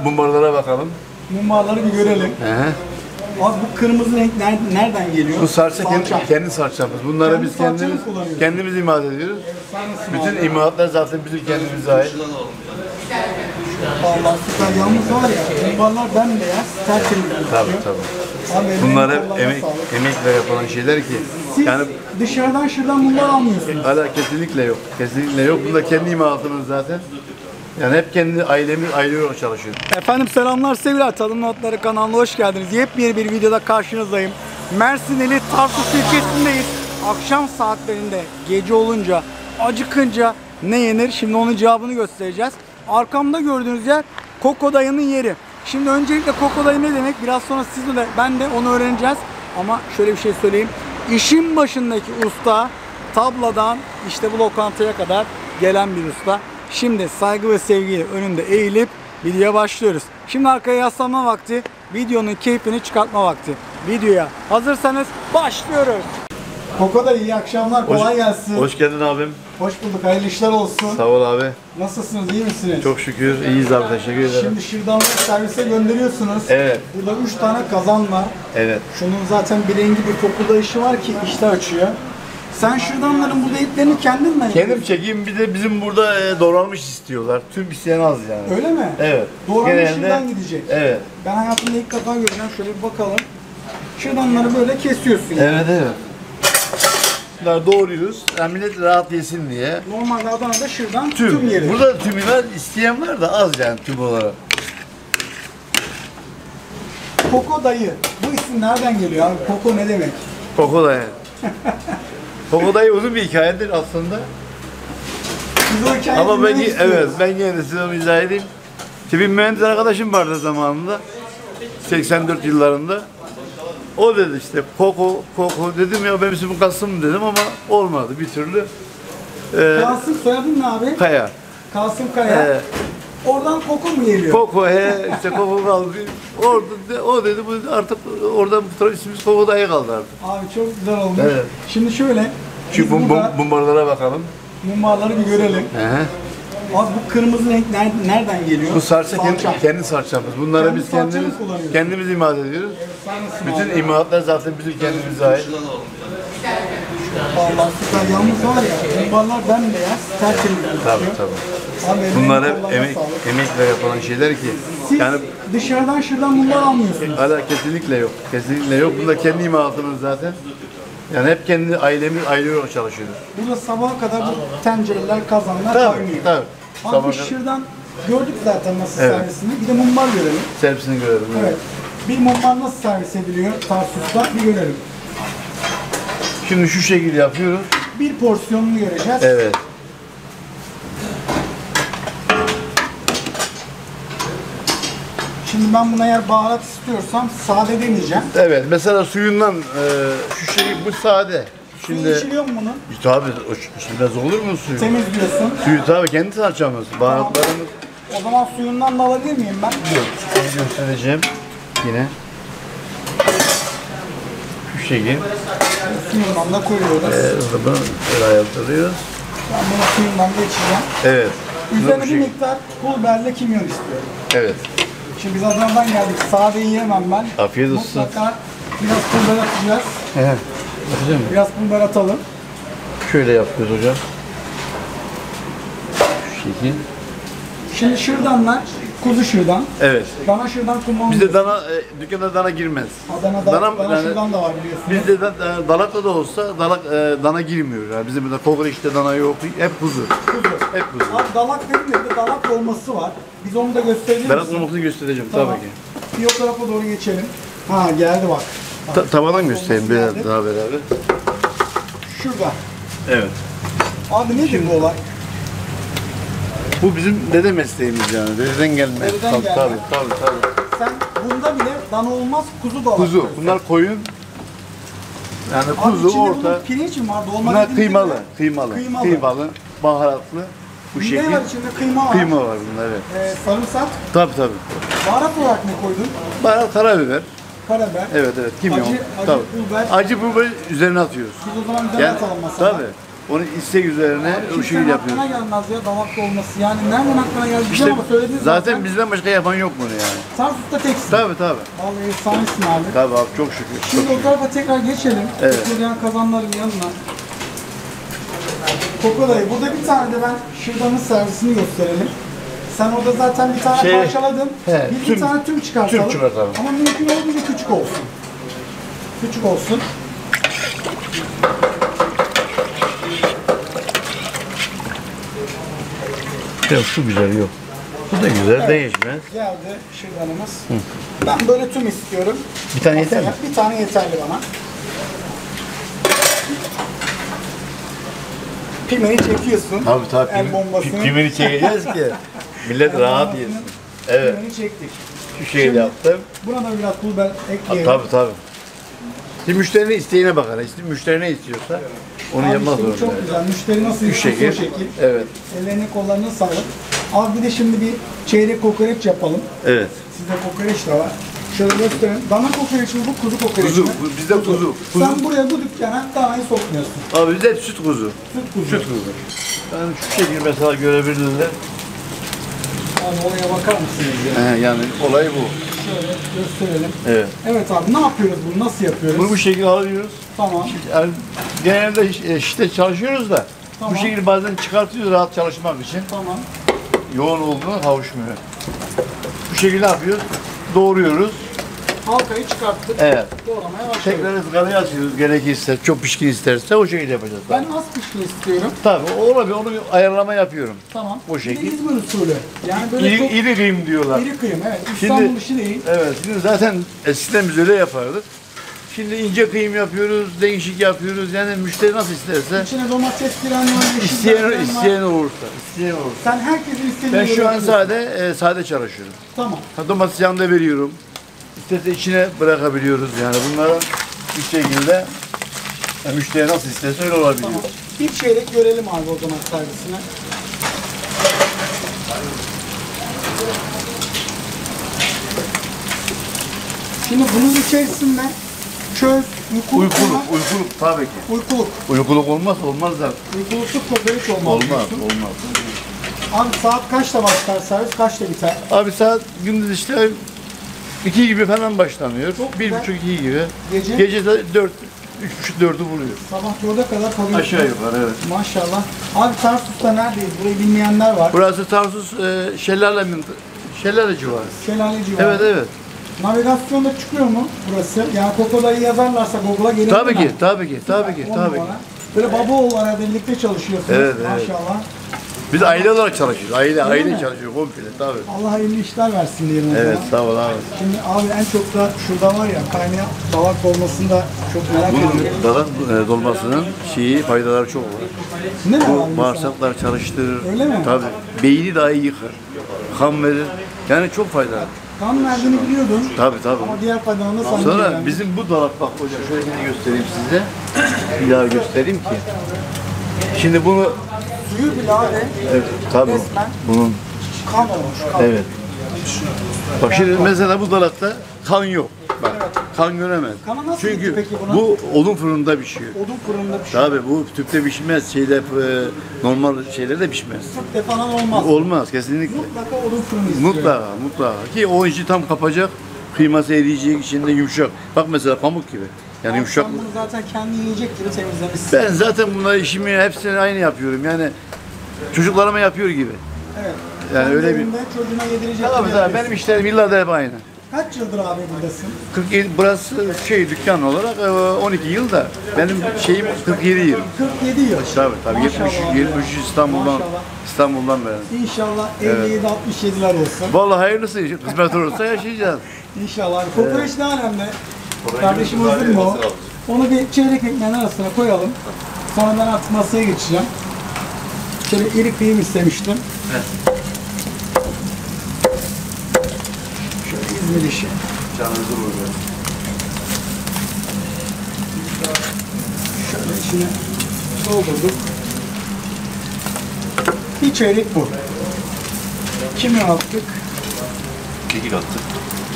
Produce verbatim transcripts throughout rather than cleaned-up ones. Mumbarlara bakalım. Mumbarları bir görelim. Hı-hı. Abi bu kırmızı renk nereden geliyor? Bu sarça, sarça. Kendi, kendi sarçamız. Bunları kendi biz kendimiz kendimiz imal ediyoruz. Bütün imalatlar zaten bizim kendimize ait. Allah süper. Yalnız var ya, mumbarlar bembeyaz, tertemiz. Tabii tabii. Bunlar hep emek, emekle yapılan şeyler ki. Siz yani dışarıdan şuradan mumbar almıyorsunuz. Hala kesinlikle yok. Kesinlikle yok. Bunda kendi imalatımız zaten. Yani hep kendi ailemiz ayrı çalışıyor. Efendim selamlar sevgiler. Tadım Notları kanalına hoş geldiniz. Yepyeni bir videoda karşınızdayım. Mersineli Tarsus ilçesindeyiz. Akşam saatlerinde gece olunca, acıkınca ne yenir? Şimdi onun cevabını göstereceğiz. Arkamda gördüğünüz yer Koko Dayı'nın yeri. Şimdi öncelikle Koko Dayı ne demek? Biraz sonra siz de ben de onu öğreneceğiz. Ama şöyle bir şey söyleyeyim. İşin başındaki usta tabladan işte bu lokantaya kadar gelen bir usta. Şimdi saygı ve sevgiyle önünde eğilip videoya başlıyoruz. Şimdi arkaya yaslanma vakti, videonun keyfini çıkartma vakti. Videoya hazırsanız başlıyoruz. Koko Dayı iyi akşamlar, kolay hoş, gelsin. Hoş geldin abim. Hoş bulduk, hayırlı işler olsun. Sağ ol abi. Nasılsınız, iyi misiniz? Çok şükür, iyiyiz abi, teşekkür ederim. Şimdi şuradan servise gönderiyorsunuz. Evet. Burada üç tane kazan var. Evet. Şunun zaten bir rengi bir koku dayışı var ki işte açıyor. Sen şuradanların burada etlerini kendin mi? Kendim çekeyim, bir de bizim burada doğranmış istiyorlar. Tüm isteyen az yani. Öyle mi? Evet. Doğranmış şuradan gidecek. Evet. Ben hayatımda ilk defa göreceğim, şöyle bir bakalım. Şuradanları böyle kesiyorsun. Yani. Evet evet. Bunları doğruyoruz, yani millet rahat yesin diye. Normalde Adana'da şuradan tüm, tüm yeri. Burada tümü var, isteyen var da az yani tüm olarak. Koko Dayı, bu isim nereden geliyor abi? Koko ne demek? Koko Dayı. Koko Dayı uzun bir hikayedir aslında. Ama ben evet ben yine de size onu izah edeyim. Bir mühendis arkadaşım vardı zamanında, seksen dört yıllarında. O dedi işte Koko, Koko dedim ya ben ismim Kasım dedim ama olmadı bir türlü. Ee, Kasım soyadın ne abi? Kaya. Kasım Kaya. Ee, Oradan Koko mu geliyor? Koko he işte Koko kaldı. Orada o dedi bu dedi, artık oradan bu taraf ismimiz Koko Dayı kaldı artık. Abi çok güzel olmuş. Evet. Şimdi şöyle. Şu bum, burada, mumbarlara bakalım. Mumbarları bir görelim. Hı-hı. Abi bu kırmızı renk nereden geliyor? Bu sarça, sarça. Kendi, kendi sarçamız. Bunları kendi biz kendimiz kendimiz imal ediyoruz. Bütün imalatlar zaten bizim kendimize ait. Allah süper. Yalnız var ya, mumbarlar bembeyaz, tertemiz. Tabii tabii. Bunlar hep emek, emekle yapılan şeyler ki. Siz yani dışarıdan şuradan mumbar almıyorsunuz. Hala kesinlikle yok. Kesinlikle yok. Bunda kendi imalatımız zaten. Yani hep kendi ailemiz ayrı çalışıyor. Burada sabaha kadar bu tencereler, kazanlar kaynıyor. Tabii tabii. Abi şuradan gördük zaten nasıl evet. Servisini. Bir de mumbar görelim. Servisini görelim. Evet. Evet. Bir mumbar nasıl servis ediliyor Tarsus'ta bir görelim. Şimdi şu şekilde yapıyoruz. Bir porsiyonunu göreceğiz. Evet. Şimdi ben buna eğer baharat istiyorsam sade deneyeceğim. Evet, mesela suyundan e, şu şey bu sade. Şimdi suyu içiliyor mu bunun? Tabii, biraz olur mu suyu? Temiz diyorsun. Suyu tabii kendi sarçamız, baharatlarımız. O zaman suyundan da alabilir miyim ben? Yok, suyu göstereceğim yine. Şu şekil. Suyundan da koyuyoruz. Evet, o zaman böyle ayartırıyoruz. Ben bunu suyundan da içeceğim. Evet. Üzerine bir miktar pul biberle kimyon istiyorum. Evet. Şimdi biz Adana'dan geldik, sadeyi yiyemem ben. Afiyet olsun. Mutlaka biraz pul biber atacağız. Evet. Atacağım mı? Biraz pul biber atalım. Şöyle yapıyoruz hocam. Şu şekil. Şimdi şırdanlar, kuzu şırdan. Evet. Dana şırdan kullanılıyor. Bizde dana, e, dükkanda dana girmez. Adana dana, dana, dana yani, şırdan da var biliyorsunuz. Bizde e, dalakla da olsa dalak, e, dana girmiyor. Yani bizim burada kokoreçte dana yok, hep kuzu. Kuzu. Hep kuzu. Abi dalak dedim de dalak dolması var. Biz onu da göstereceğiz. Dalak dolmasını göstereceğim tamam. Tabii ki. Bir o tarafa doğru geçelim. Ha geldi bak. Ta Tavandan göstereyim biraz daha beraber. Şurada. Evet. Abi nedir şimdi bu olay? Bu bizim dede mesleğimiz yani. Dededen gelme. Dededen gelme. Tabii tabii tabii. Sen bunda bile dana olmaz, kuzu da kuzu. Bunlar koyun. Yani abi kuzu orta. Pirinç mi var? Dolma bunlar kıymalı, kıymalı. Kıymalı. Kıymalı, baharatlı. Bu ne şekil. Var içinde? Kıyma var. Kıyma var bunda evet. Ee, sarımsak. Tabii tabii. Baharat olarak ne koydun? Baharat karabiber. Karabiber. Evet evet. Kimyon. Acı, acı pul biber. Acı pul biber üzerine atıyoruz. Biz o zaman bir dana yani, atalım masada. Tabii. Onu istek üzerine o şeyi yapıyoruz. Aklına gelmez ya dalak dolması. Yani nereden aklına geldi işte, ama söylediniz zaten. Zaten bizden başka yapan yok bunu yani. Tarsus'ta teksin. Tabii tabii. Vallahi efsanesin abi. Tabii abi, çok şükür. Şimdi çok o tarafa şükür. Tekrar geçelim. Evet. Kutlayan kazanların yanına. Koko Dayı. Burada bir tane de ben şırdanın servisini gösterelim. Sen orada zaten bir tane şey, parçaladın. He, bir tüm, tane tüm çıkartalım. Tüm çıkartalım. Ama mümkün olduğunca küçük olsun. Küçük olsun. Ya şu güzel yok. Bu da güzel, evet, değişmez. Geldi şırdanımız. Hı. Ben böyle tüm istiyorum. Bir tane yeter mi? Bir tane yeterli bana. Pimeni çekiyorsun. Tabii tabii. El bombasını. Pimeni çekeceğiz ki millet rahat yesin. Evet. Pimeni çektik. Şu şeyi yaptım. Buna da biraz pul ben ekleyelim. Tabii tabii. Şimdi müşterinin isteğine bakar. İşte müşterine istiyorsa evet, onu yapmaz zorunda. Çok yani güzel. Müşteri nasıl istiyorsa o şekil. Evet. Ellerine kollarına sağlık. Abi bir de şimdi bir çeyrek kokoreç yapalım. Evet. Sizde kokoreç de var. Şöyle gösterin. Dana kokoreç mi bu? Kuzu kokoreç mi? Kuzu. Bizde kuzu. Kuzu. kuzu. Sen buraya bu dükkana danayı sokmuyorsun. Abi bizde süt kuzu. Süt kuzu. Süt kuzu. Yani şu şekil mesela görebildiğinizde. Abi olaya bakar mısınız yani? He, yani olay bu. Şöyle gösterelim. Evet. Evet abi, ne yapıyoruz bunu? Nasıl yapıyoruz? Bunu bu şekilde alıyoruz. Tamam. Yani genelde işte çalışıyoruz da tamam, bu şekilde bazen çıkartıyoruz rahat çalışmak için. Tamam. Yoğun olduğunu kavuşmuyor. Bu şekilde yapıyoruz. Doğruyoruz. Halkayı çıkarttık. Evet. Doğramaya başlıyoruz. Tekrar ızgaraya atıyoruz gerekirse. Çok pişkin isterse o şekilde yapacağız. Ben az pişkin istiyorum. Tabii. Olabilir. Onu ayarlama yapıyorum. Tamam. O şekilde. İzmir usulü. Yani böyle İ, çok... İri kıyım diyorlar. İri kıyım evet. İstanbul işi değil. Evet. Şimdi zaten eskiden biz öyle yapardık. Şimdi ince kıyım yapıyoruz. Değişik yapıyoruz. Yani müşteri nasıl isterse. İçine domates giren var. İsteyen, isteyen olursa. İsteyen olursa. Sen herkesin istediğini ben şu an sade, e, sade çalışıyorum. Tamam. Domates yanında veriyorum. İsterse içine bırakabiliyoruz yani bunlara bir şekilde yani müşteriye nasıl isterse öyle olabiliyor. Tamam. Bir çeyrek görelim abi o zaman servisine. Şimdi bunun içerisinde çöz, uykuluk. Uykuluk, uykuluk tabii ki. Uykuluk. Uykuluk olmaz, olmaz da. Uykuluksuz kokoreç olmaz. Olmaz, diyorsun. Olmaz. Abi saat kaçta başlar servis, kaçta biter? Abi saat gündüz işte İki gibi falan başlanıyor. Çok bir güzel. Buçuk iki gibi. Gece? Gece dört, üç buçuk dördü buluyor. Sabah dörde kadar kalıyor. Aşağı yukarı evet. Maşallah. Abi Tarsus'ta neredeyiz? Burayı bilmeyenler var. Burası Tarsus e, Şelale, Şelale civarı. Şelale civarı. Evet evet. Navigasyonda çıkıyor mu burası? Yani Koko Dayı yazarlarsa Google'a gelir mi? Tabii ki, tabii ki, tabii ki, tabii ki. Böyle baba oğul araya birlikte çalışıyorsunuz. Evet, evet. Maşallah. Biz aile olarak çalışıyoruz. Aile, aile çalışıyoruz komple tabii. Allah hayırlı işler versin diyelim. Evet, sağ ol abi. Şimdi abi en çok da şurada var ya, kaynayan dalak dolmasını da çok merak ediyorum. Dalak e, dolmasının şeyi, faydaları çok var. Ne var? Bağırsaklar çalıştırır. Öyle mi? Tabii. Beyni daha iyi yıkar. Kan verir. Yani çok faydalı. Kan verdiğini biliyordun. Tabii tabii. Ama diğer faydalarına sanki. Sonra yani bizim bu dalak bak hocam, şöyle bir göstereyim size. Bir daha göstereyim ki. Şimdi bunu suyu bile abi. Evet, tabii. Bunun kan olmuş. Kan. Evet. Bak şimdi mesela bu dalakta kan yok. Bak, evet. Kan göremez. Çünkü peki bu odun fırında pişiyor. Odun fırında pişiyor. Tabii bu tüpte pişmez. Şeyde normal şeylerde pişmez. Tüpte falan olmaz. Olmaz kesinlikle. Mutlaka odun fırını istiyor. Mutlaka, mutlaka. Ki o içi tam kapacak. Kıyması eriyecek, içinde yumuşak. Bak mesela pamuk gibi. Yani yumuşak. Sen bunu zaten kendi yiyecek gibi temizlemişsin. Ben zaten bunları işimi hepsini aynı yapıyorum. Yani çocuklarıma yapıyor gibi. Evet. Yani ben öyle bir çocuğuna yedirecek. Tabii tabii. Benim işlerim illa da hep aynı. Kaç yıldır abi buradasın? kırk yedi burası şey dükkan olarak on iki yıl da benim şeyim kırk yedi yıl. kırk yedi yıl. Tabii tabii yetmiş yetmiş İstanbul'dan maşallah. İstanbul'dan beri. İnşallah elli yedi altmış yediler evet olsun. Vallahi hayırlısı kısmet olursa yaşayacağız. İnşallah. Kokoreç evet ne alemde? Kardeşim hazır mı o? Onu bir çeyrek ekmeğin arasına koyalım. Sonra ben artık masaya geçeceğim. Şöyle iri kıyım istemiştim. Evet. Şöyle İzmir işi. Canınızı vuracağım. Şöyle içine doldurduk. Bir çeyrek bu. Kimi attık? Kekik attık.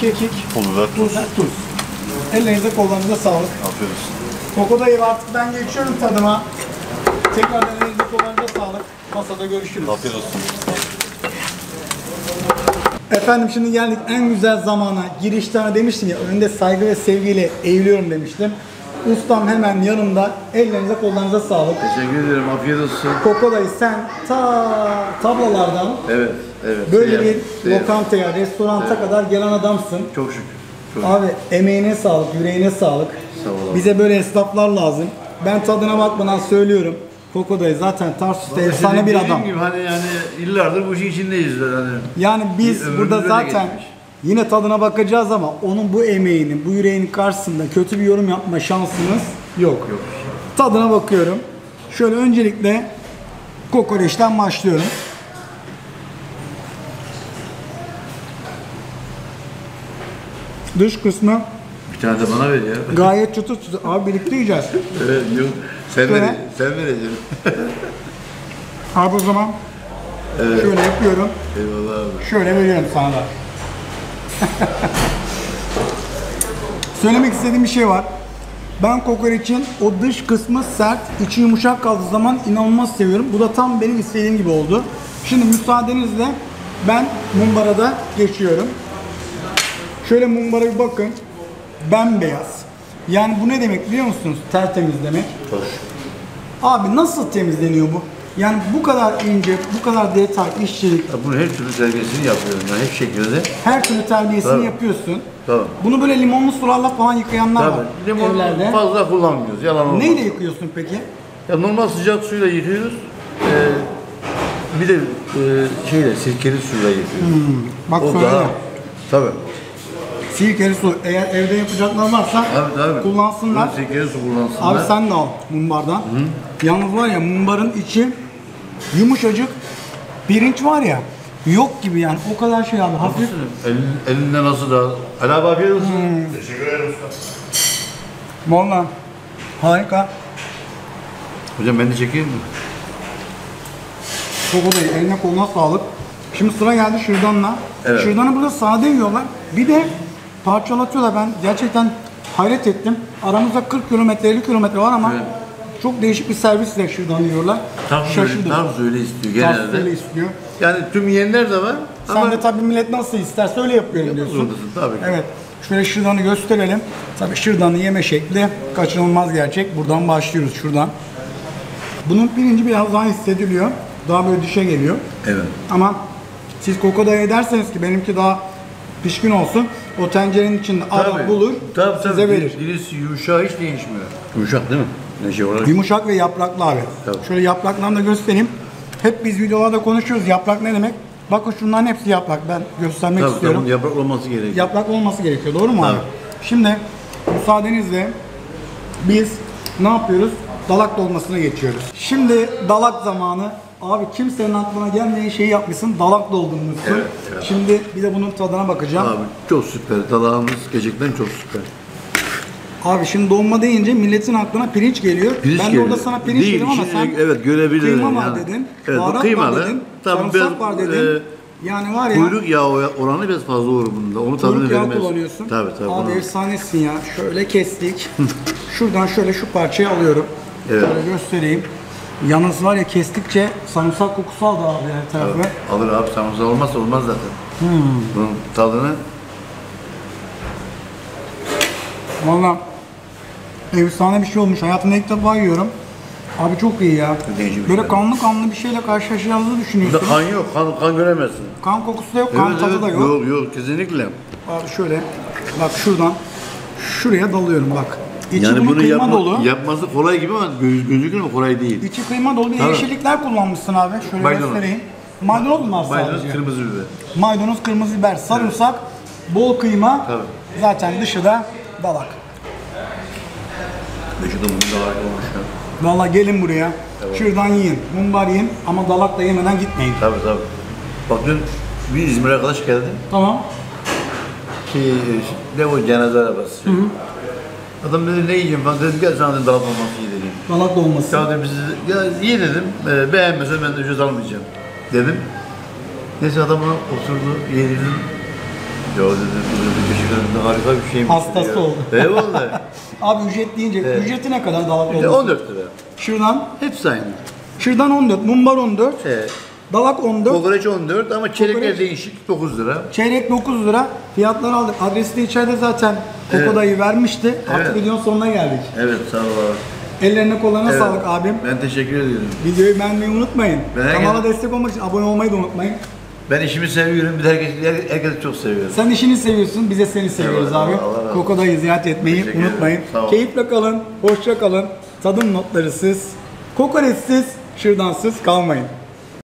Kekik. Pulver, tuz. Tuz. Ellerinize kollarınıza sağlık. Koko Dayı artık ben geçiyorum tadıma. Tekrardan elinizi kolayınıza sağlık. Masada görüşürüz. Afiyet olsun. Efendim şimdi geldik en güzel zamana. Girişten demiştim ya, önünde saygı ve sevgiyle eğiliyorum demiştim. Ustam hemen yanımda. Ellerinize kollarınıza sağlık. Teşekkür ederim. Afiyet olsun. Koko Dayı sen ta tablalardan evet, evet, böyle bir evet, lokantaya, restoranta evet. kadar gelen adamsın. Çok şükür. Çok Abi emeğine sağlık, yüreğine sağlık. Sağ ol abi. Bize böyle esnaflar lazım. Ben tadına bakmadan söylüyorum. Koko Dayı zaten Tarsus'ta efsane bir adam. Gibi, hani yani yıllardır bu işin içindeyiz. Yani, yani biz burada zaten yine tadına bakacağız ama onun bu emeğinin, bu yüreğinin karşısında kötü bir yorum yapma şansınız yok. Yok. Tadına bakıyorum. Şöyle öncelikle kokoreçten başlıyorum. Dış kısmı bir tane de bana ver ya. Gayet çıtır çıtır. Abi birlikte yiyeceğiz. Evet, yok. Sen ver, sen vereceksin. Abi o zaman evet. şöyle yapıyorum. Eyvallah abi. Şöyle veriyorum sana da. Söylemek istediğim bir şey var. Ben kokoreçin o dış kısmı sert, içi yumuşak kaldığı zaman inanılmaz seviyorum. Bu da tam benim istediğim gibi oldu. Şimdi müsaadenizle ben mumbarada geçiyorum. Şöyle mumbara bir bakın. Bembeyaz. Yani bu ne demek biliyor musunuz? Tertemiz demek. Tabii. Abi nasıl temizleniyor bu? Yani bu kadar ince, bu kadar detay, işçilik. Bunu her türlü terbiyesini yapıyorum ben, hep şekilde. Her türlü terbiyesini Tabii. yapıyorsun. Tabii. Bunu böyle limonlu sularla falan yıkayanlar Tabii. var. Limonu evlerde. Fazla kullanmıyoruz, yalan olmaz. Neyle yıkıyorsun peki? Ya normal sıcak suyla yıkıyoruz. Ee, bir de e, şeyle, sirkeli suyla yıkıyoruz. Hmm. Bak o söyle. Daha... Tabii. Sirkeli su, eğer evde yapacaklar varsa abi, abi. kullansınlar. Sirkeli su kullansınlar. Abi sen de al mumbardan. Hı. Yalnız var ya, mumbarın içi yumuşacık, pirinç var ya, yok gibi yani, o kadar şey abi, hafif. Elin, elinde nasıl da, helal afiyet olsun. Hmm. Teşekkür ederim usta. Valla, harika. Hocam ben de çekeyim mi? Koko Dayı, eline koluna sağlık. Şimdi sıra geldi şırdanla. Evet. Şırdanı burada sade yiyorlar, bir de parçalatıyorlar. Ben gerçekten hayret ettim. Aramızda kırk kilometre, elli kilometre var ama evet. çok değişik bir servisle şırdan yiyorlar. Şaşırdım. Tarz öyle istiyor genelde. Tarz öyle istiyor. Yani tüm yerler de var. Sen ama... de tabii millet nasıl isterse öyle yapıyorum diyorsun. Zorundasın tabii ki. Evet. Şöyle şırdanı gösterelim. Tabii şırdanı yeme şekli kaçınılmaz gerçek. Buradan başlıyoruz şuradan. Bunun pirinci biraz daha hissediliyor. Daha böyle dişe geliyor. Evet. Ama siz Koko Dayı derseniz ki benimki daha pişkin olsun. O tencerenin içinde adam bulur, tabii, size tabii. verir. Birisi yumuşak, hiç değişmiyor. Yumuşak değil mi? Şey yumuşak ve yapraklı abi. Tabii. Şöyle yapraklarını da göstereyim. Hep biz videolarda konuşuyoruz, yaprak ne demek? Bakın şunların hepsi yaprak. Ben göstermek tabii, istiyorum. Tabii, yaprak olması gerekiyor. Yaprak olması gerekiyor, doğru mu tabii. abi? Şimdi müsaadenizle biz ne yapıyoruz? Dalak dolmasına geçiyoruz. Şimdi dalak zamanı. Abi kimsenin aklına gelmeyen şeyi yapmışsın, dalak doldurmuşsun. Evet, evet. Şimdi bir de bunun tadına bakacağım. Abi çok süper, dalağımız gerçekten çok süper. Abi şimdi dolma deyince milletin aklına pirinç geliyor. Pirinç ben de geliyor. Orada sana pirinç Değil, dedim ama şimdi, sen evet, kıyma var yani. dedin, evet, baharat kıymalı, var dedin, sarımsak var dedin. E, yani var ya. Kuyruk yağı oranı biraz fazla olur bunda, onu tadını vermez. Kuyruk yağı kullanıyorsun. Tabii, tabii, abi efsanesin ya, şöyle kestik. Şuradan şöyle şu parçayı alıyorum. Evet. Şöyle göstereyim. Yalnız var ya, kestikçe sarımsak kokusu aldı abi her tarafı. Evet, alır abi, sarımsak olmazsa olmaz zaten. Hmm. Bunun tadını... Valla efsane bir şey olmuş. Hayatımda ilk defa yiyorum. Abi çok iyi ya. Böyle kanlı kanlı bir şeyle karşılaşacağınızı düşünüyorsunuz. Burada kan yok, kan, kan göremezsin. Kan kokusu da yok, evet, kan tadı evet. da yok. Yok yok, kesinlikle. Abi şöyle, bak şuradan, şuraya dalıyorum bak. İçi yani bunu yapma, dolu. yapması kolay gibi ama göz, gözükür mü? Kolay değil. İçi kıyma dolu bir Tabii. yeşillikler kullanmışsın abi. Şöyle Maydanoz. göstereyim. Maydanoz mu var sadece? Maydanoz, kırmızı biber. Maydanoz, kırmızı biber, sarımsak, evet. bol kıyma. Tabii. Zaten dışı da dalak. Dışı da mumbar olmuş ya. Valla gelin buraya. Tabii. Şuradan yiyin, mumbar yiyin ama dalak da yemeden gitmeyin. Tabii tabii. Bak dün bir İzmir arkadaş geldi. Tamam. Şey, ne bu cenaze arabası. Hı hı. Adam dedi ne yiyeceğim falan, dedim gel sana dedim, dalak dolması yiye dedim. Dalak dolması. Ya dedim, yiye dedim, e, beğenmese ben de ücret almayacağım dedim. Neyse adam ona oturdu, yedirdim. Ya dedi, harika bir şeymiş. Hastası ya. Oldu. Eyvallah. Abi ücret deyince, evet. Ücreti ne kadar dalak dolması? on dört lira. Şuradan? Hepsi aynı. Şuradan on dört, mumbar on dört. Evet. Dalak on dört. Kokoreç on dört ama çeyrekler değişik, dokuz lira. Çeyrek dokuz lira. Fiyatları aldık. Adresi de içeride zaten Koko Dayı evet. vermişti. Artık evet. videonun sonuna geldik. Evet, sağ ol abi. Ellerine kollarına evet. sağlık abim. Ben teşekkür ediyorum. Videoyu beğenmeyi unutmayın. Ben Kanala gel. destek olmak için abone olmayı da unutmayın. Ben işimi seviyorum, bir de herkesi, herkesi çok seviyorum. Sen işini seviyorsun, biz de seni seviyoruz evet, abi. Koko Dayı'yı ziyaret etmeyi teşekkür unutmayın. Keyifle kalın, hoşça kalın. Tadım notlarısız, kokoreçsiz, şırdansız kalmayın.